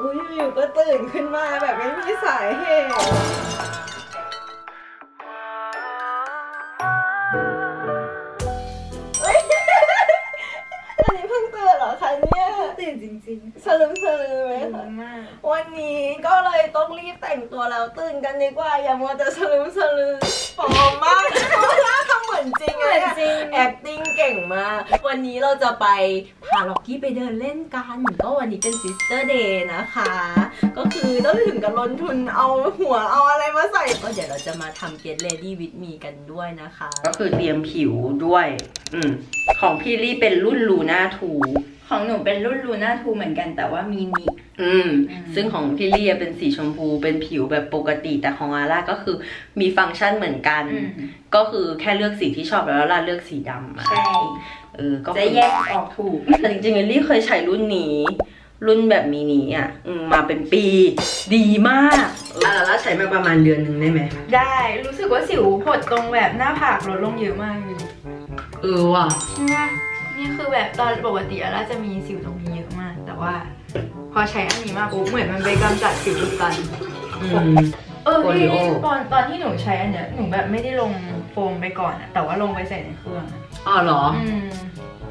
อุ้ยอยู่ก็ตื่นขึ้นมาแบบไม่มีสาเหตุอันนี้เพิ่งตื่นเหรอคะเนี่ยตื่นจริงๆสลืมไหมคะวันนี้ก็เลยต้องรีบแต่งตัวแล้วตื่นกันดีกว่าอย่ามัวแต่สลืมปลอมมากจริงเลยแอคติ้งเก่งมากวันนี้เราจะไปพาล็อกกี้ไปเดินเล่นกันก็วันนี้เป็นซิสเตอร์เดย์นะคะก็คือต้องถึงกับลงทุนเอาหัวเอาอะไรมาใส่ก็เดี๋ยวเราจะมาทำGet Ready With Meกันด้วยนะคะก็คือเตรียมผิวด้วยของพี่ลี่เป็นรุ่นลูน่าทูของหนูเป็นรุ่นลูน่าทูเหมือนกันแต่ว่ามีนิซึ่งของพี่ลี่เป็นสีชมพูเป็นผิวแบบปกติแต่ของอาร่าก็คือมีฟังก์ชันเหมือนกันก็คือแค่เลือกสีที่ชอบแล้วล่าเลือกสีดำใช่ก็จะแยกออกถูกแต่จริงๆลี่เคยใช้รุ่นนี้รุ่นแบบมินิอ่ะมาเป็นปีดีมากแล้วใช้มาประมาณเดือนหนึ่งได้ไหมได้รู้สึกว่าสิวผดตรงแบบหน้าผากลดลงเยอะมากเลยว่ะนี่คือแบบตอนปกติอาร่าจะมีสิวตรงนี้เยอะมากแต่ว่าพอใช้อันนี้มาปุ๊บเหมือนมันไปกำจัดสิวอุดตันพี่ตอนที่หนูใช้อันเนี้ยหนูแบบไม่ได้ลงโฟมไปก่อนแต่ว่าลงไปใส่ในเครื่องอ๋อเหรอ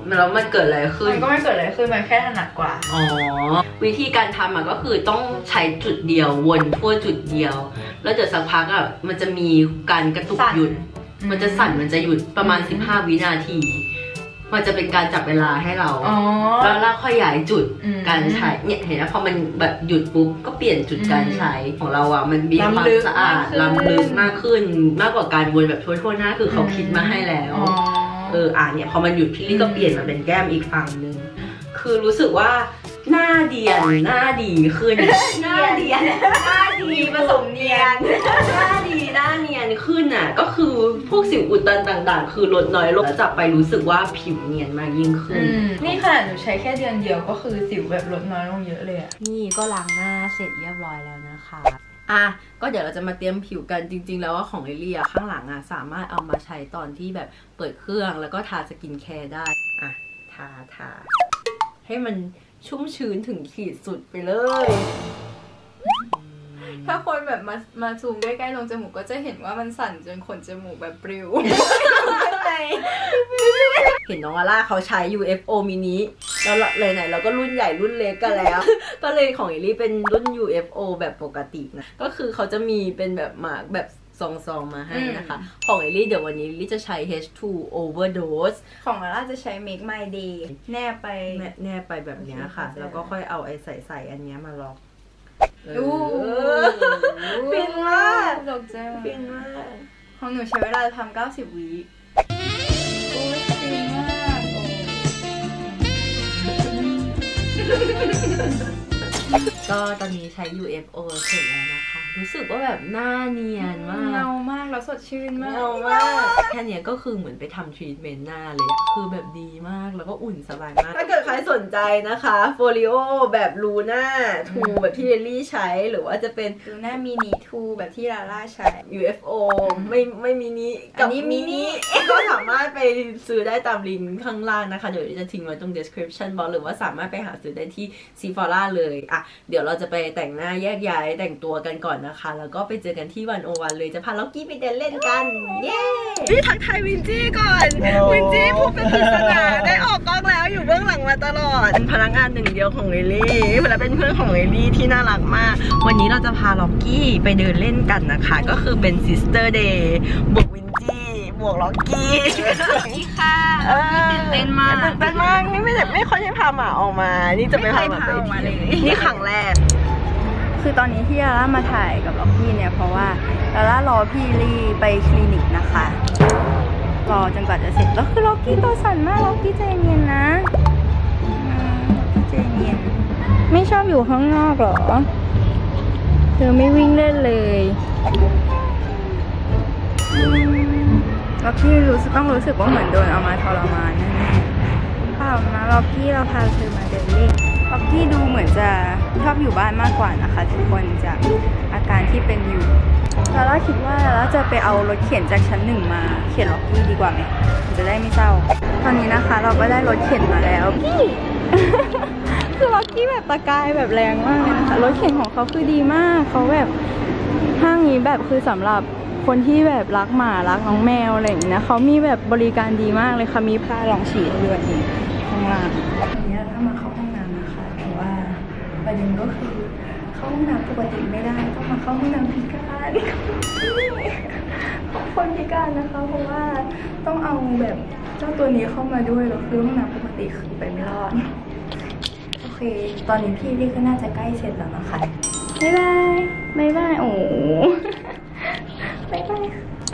แล้วมันเกิดอะไรขึ้นมันก็ไม่เกิดอะไรขึ้นมันแค่ถนัดกว่าอ๋อวิธีการทำก็คือต้องใช้จุดเดียววนทั่วจุดเดียวแล้วเดี๋ยวสักพักมันจะมีการกระตุกหยุดมันจะสั่นมันจะหยุดประมาณ15วินาทีมันจะเป็นการจับเวลาให้เราแล้วเราขยายจุดการใช้เนี่ยเห็นนะพอมันแบบหยุดปุ๊บก็เปลี่ยนจุดการใช้ของเราอ่ะมันมีความสะอาดล้ำลึกมากขึ้นมากกว่าการวนแบบทั่วๆหน้าคือเขาคิดมาให้แล้วเนี่ยพอมันหยุดพี่ลี่ก็เปลี่ยนมาเป็นแก้มอีกฝั่งนึงคือรู้สึกว่าหน้าเดียนหน้าดีขึ้นหน้าเดียนหน้าดีผสมเนียนหน้าดีหน้าเนียนขึ้นก็คือพวกสิวอุดตันต่างๆคือลดน้อยลงจากไปรู้สึกว่าผิวเนียนมากยิ่งขึ้นนี่ค่ะหนูใช้แค่เดือนเดียวก็คือสิวแบบลดน้อยลงเยอะเลยนี่ก็ล้างหน้าเสร็จเรียบร้อยแล้วนะคะก็เดี๋ยวเราจะมาเตรียมผิวกันจริงๆแล้วว่าของลิลี่ข้างหลังสามารถเอามาใช้ตอนที่แบบเปิดเครื่องแล้วก็ทาสกินแคร์ได้ทาให้มันชุ่มชื้นถึงขีดสุดไปเลยถ้าคนแบบมาซูมใกล้ๆลงจมูกก็จะเห็นว่ามันสั่นจนขนจมูกแบบปลิวเห็นน้องอาร่าเขาใช้ UFO มินิแล้วเลยไหนเราก็รุ่นใหญ่รุ่นเล็กกันแล้วก็เลยของเอลี่เป็นรุ่น UFO แบบปกตินะก็คือเขาจะมีเป็นแบบมาแบบซองมาให้นะคะของเอลี่เดี๋ยววันนี้ลี่จะใช้ H2 Overdose ของอาร่าจะใช้ Make My Day แนบไปแบบนี้ค่ะแล้วก็ค่อยเอาไอ้ใส่อันนี้มาล็อกฟินมากตกใจฟินมากของหนูใช้เวลาทำ90วิฟินมากก็ตอนนี้ใช้ UFO เสร็จแล้วนะคะรู้สึกว่าแบบหน้าเนียนมากเงามากแล้วสดชื่นมากเงามากแค่นี้ก็คือเหมือนไปทำทรีทเมนต์หน้าเลยคือแบบดีมากแล้วก็อุ่นสบายมากถ้าเกิดใครสนใจนะคะโฟลิโอแบบลูน่าทูแบบที่เรลลี่ใช้หรือว่าจะเป็นลูน่ามินิทูแบบที่ลาล่าใช้ UFO ไม่มินิกับมินิก็สามารถไปซื้อได้ตามลิงก์ข้างล่างนะคะเดี๋ยวจะทิ้งไว้ตรง description box หรือว่าสามารถไปหาซื้อได้ที่ซีฟอร่าเลยเดี๋ยวเราจะไปแต่งหน้าแยกย้ายแต่งตัวกันก่อนนะคะแล้วก็ไปเจอกันที่101เลยจะพาล็อกกี้ไปเดินเล่นกันเย้นี่ทักทายวินจี้ก่อนวินจี้ผู้เป็นปริศนาได้ออกกล้องแล้วอยู่เบื้องหลังมาตลอดเป็นพนักงานหนึ่งเดียวของเอลี่และเป็นเพื่อนของเอลี่ที่น่ารักมากวันนี้เราจะพาล็อกกี้ไปเดินเล่นกันนะคะก็คือเป็นซิสเตอร์เดย์บวกวินจี้บวกล็อกกี้นี่ค่ะตื่นเต้นมากนี่ไม่ค่อยได้พาหมาออกมานี่จะไปพาหมาออกมาเลยนี่ครั้งแรกคือตอนนี้ที่ลาล่ามาถ่ายกับล็อกกี้เนี่ยเพราะว่าลาล่ารอพี่ลี่ไปคลินิกนะคะรอจนกว่าจะเสร็จแล้วคือล็อกกี้ตัวสั่นมากล็อกกี้ใจเย็นนะใจเย็นไม่ชอบอยู่ข้างนอกหรอเธอไม่วิ่งเล่นเลยล็อกกี้ต้องรู้สึกว่าเหมือนโดนเอามาทรมานแน่ๆข่าวมาล็อกกี้เราพาเธอมาเดินเล่นล็อกกี้ดูเหมือนจะชอบอยู่บ้านมากกว่านะคะทุกคนจากอาการที่เป็นอยู่แล้วเราคิดว่าเราจะไปเอารถเข็นจากชั้นหนึ่งมาเข็นล็อกกี้ดีกว่าไหมจะได้ไม่เศร้าตอนนี้นะคะเราก็ได้รถเข็นมาแล้ว คือล็อกกี้แบบประกายแบบแรงมากเลยนะคะรถเข็นของเขาคือดีมากเขาแบบห้างนี้แบบคือสำหรับคนที่แบบรักหมารักน้องแมวอะไรอย่างนี้นะเขามีแบบบริการดีมากเลยค่ะมีผ้ารองฉี่ด้วยข้างล่างอย่างเงี้ยถ้ามาเข้าห้องน้ำนะคะแต่ว่าประเด็นก็คือเข้าห้องน้ำปกติไม่ได้ต้องมาเข้าห้องน้ำพิการคนพิการนะคะเพราะว่าต้องเอาแบบเจ้าตัวนี้เข้ามาด้วยแล้วคือห้องน้ำปกติคือไปไม่รอดโอเคตอนนี้พี่นี่ก็น่าจะใกล้เสร็จแล้วนะคะบ๊ายบายบ๊ายบายโอ้บ๊ายบาย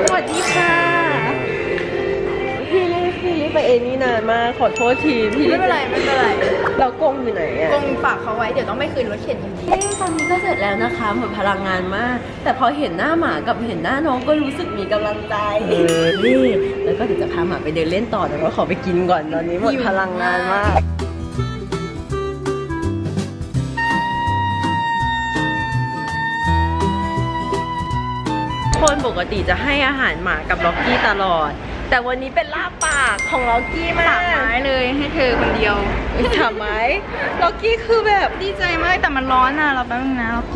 สวัสดีค่ะพี่ไปเองนี่นานมากขอโทษทีพี่ไม่เป็นไรไม่เป็นไรเรากงอยู่ไหนอะกงฝากเขาไว้เดี๋ยวต้องไปคืนรถเข็นจริงๆตอนนี้ก็เสร็จแล้วนะคะหมดพลังงานมากแต่พอเห็นหน้าหมากับเห็นหน้าน้องก็รู้สึกมีกำลังใจนี่แล้วก็เดี๋ยวจะพาหมาไปเดินเล่นต่อแต่ว่าขอไปกินก่อนตอนนี้หมดพลังงานมากคนปกติจะให้อาหารหมากับล็อกกี้ตลอดแต่วันนี้เป็นลาบปากของล็อกกี้มาก ไม้เลยให้เธอคนเดียวถามไหมล็อกกี้คือแบบดีใจมากแต่มันร้อนอ่ะเราแป๊บนึงนะล็อก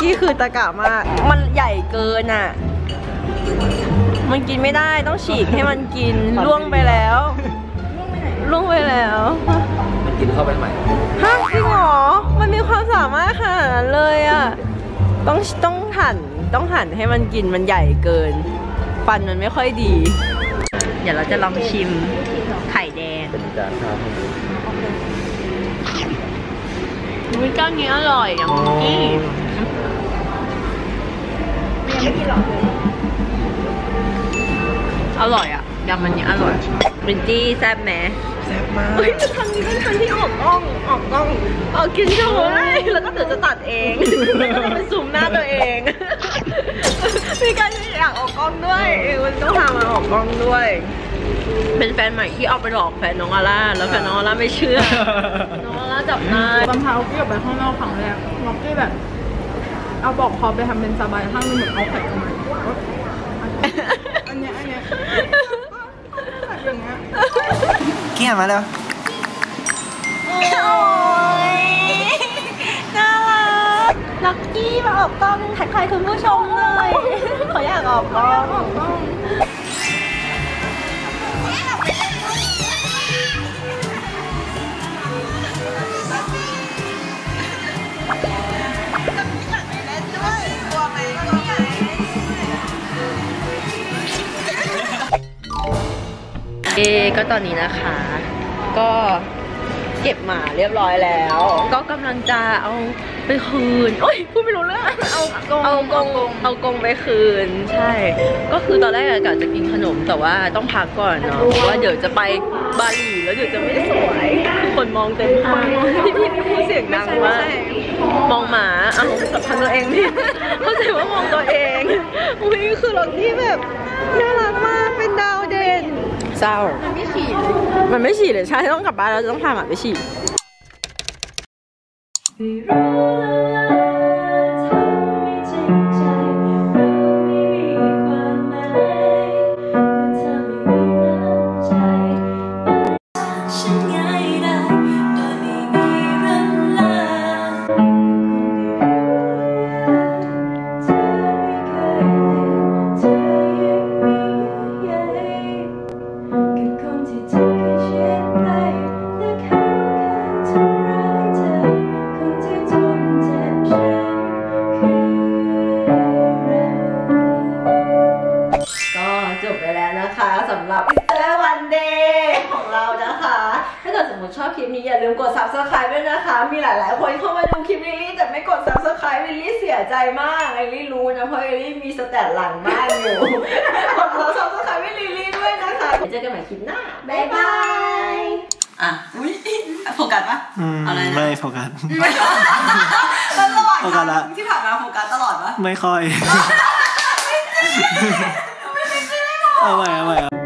กี้คือตะกะมากมันใหญ่เกินอ่ะมันกินไม่ได้ต้องฉีกให้มันกินล่วงไปแล้วล่วงไปแล้วมันกินเข้าไปใหม่ฮะจริงเหรอมันมีความสามารถขนาดนั้นเลยอ่ะต้องหั่นให้มันกินมันใหญ่เกินฟันมันไม่ค่อยดีเดี๋ยวเราจะลองชิมไข่แดงเป็นจานข้าวอุ้ยเจ้านี้อร่อยอ่ะเมื่อกี้ยังไม่กินหรอกอร่อยอ่ะยำมันนี้อร่อยเป็นจี้แซ่บแหมแซ่บมากเฮ้ยทั้งที่ออกกล้องออกกินโชว์ได้แล้วก็เดี๋ยวจะตัดเองแล้วก็ไปซูมหน้าตัวเองมีการอยากออกกล้องด้วยมันต้องทำมาออกกล้องด้วยเป็นแฟนใหม่ที่เอาไปหลอกแฟนน้องอาร่าแล้วแฟนน้องอาร่าไม่เชื่อน้องอาร่าจับได้ตอนเช้าพี่ออกไปข้างนอกครั้งแรกล็อกกี้แบบเอาบอกพอไปทำเป็นสบายข้างนึงเหมือนเอาไข่ออกมาอันเนี้ยอย่างเงี้ยเกี่ยมาแล้วน่ารักล็อกกี้มาออกกล้องถ่ายใครคุณผู้ชมเลยเขาอยากออกกล้องก็ตอนนี้นะคะก็เก็บหมาเรียบร้อยแล้วก็กำลังจะเอาไปคืนโอ๊ยพูดไม่รู้เรื่องเอากรงไปคืนใช่ก็คือตอนแรกกะจะกินขนมแต่ว่าต้องพักก่อนเนาะเพราะว่าเดี๋ยวจะไปบาหลีแล้วเดี๋ยวจะไม่ได้สวยคนมองเต็มห้างพี่พูดเสียงดังมากมองหมาเอาสับพันตัวเองพี่เข้าใจว่ามองตัวเองอุ้ยคือล็อกกี้แบบน่ารักมากเป็นดาวเด่นเศร้ามันไม่ฉี่เลยใช่ต้องกลับบ้านแล้วต้องพาหมาไปฉี่เจอกันใหม่คลิปหน้าบ๊ายบายอ่ะอุ้ยโฟกัสปะอะไรนะไม่โฟกัสตลอดที่ผ่านมาโฟกัสตลอดปะไม่ค่อยไม่จริงไม่จริงเลยหรอเอาไว้